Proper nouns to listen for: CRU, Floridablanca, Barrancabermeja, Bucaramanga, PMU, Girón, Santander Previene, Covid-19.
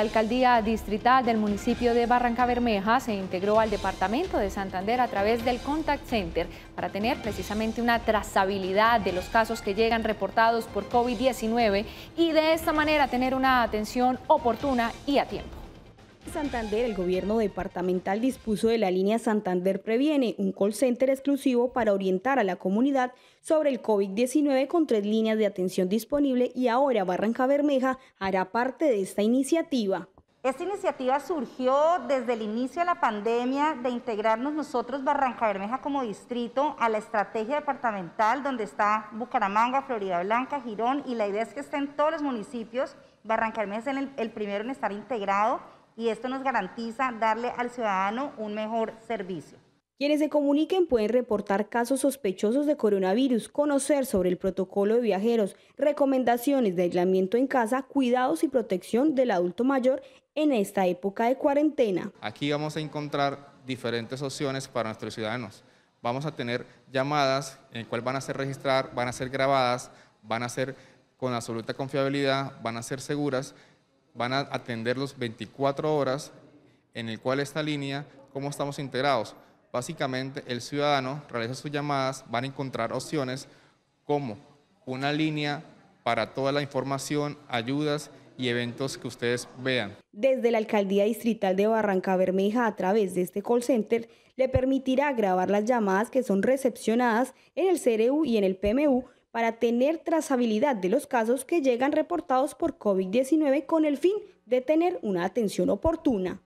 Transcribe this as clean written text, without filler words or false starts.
La Alcaldía Distrital del municipio de Barrancabermeja se integró al Departamento de Santander a través del Contact Center para tener precisamente una trazabilidad de los casos que llegan reportados por COVID-19 y de esta manera tener una atención oportuna y a tiempo. En Santander, el gobierno departamental dispuso de la línea Santander Previene, un call center exclusivo para orientar a la comunidad sobre el COVID-19 con 3 líneas de atención disponible y ahora Barrancabermeja hará parte de esta iniciativa. Esta iniciativa surgió desde el inicio de la pandemia de integrarnos nosotros Barrancabermeja como distrito a la estrategia departamental donde está Bucaramanga, Floridablanca, Girón, y la idea es que estén todos los municipios. Barrancabermeja es el primero en estar integrado y esto nos garantiza darle al ciudadano un mejor servicio. Quienes se comuniquen pueden reportar casos sospechosos de coronavirus, conocer sobre el protocolo de viajeros, recomendaciones de aislamiento en casa, cuidados y protección del adulto mayor en esta época de cuarentena. Aquí vamos a encontrar diferentes opciones para nuestros ciudadanos. Vamos a tener llamadas en las cuales van a ser registradas, van a ser grabadas, van a ser con absoluta confiabilidad, van a ser seguras, van a atenderlos 24 horas, en el cual esta línea, ¿cómo estamos integrados? Básicamente el ciudadano realiza sus llamadas, van a encontrar opciones como una línea para toda la información, ayudas y eventos que ustedes vean. Desde la Alcaldía Distrital de Barrancabermeja, a través de este call center, le permitirá grabar las llamadas que son recepcionadas en el CRU y en el PMU, para tener trazabilidad de los casos que llegan reportados por COVID-19 con el fin de tener una atención oportuna.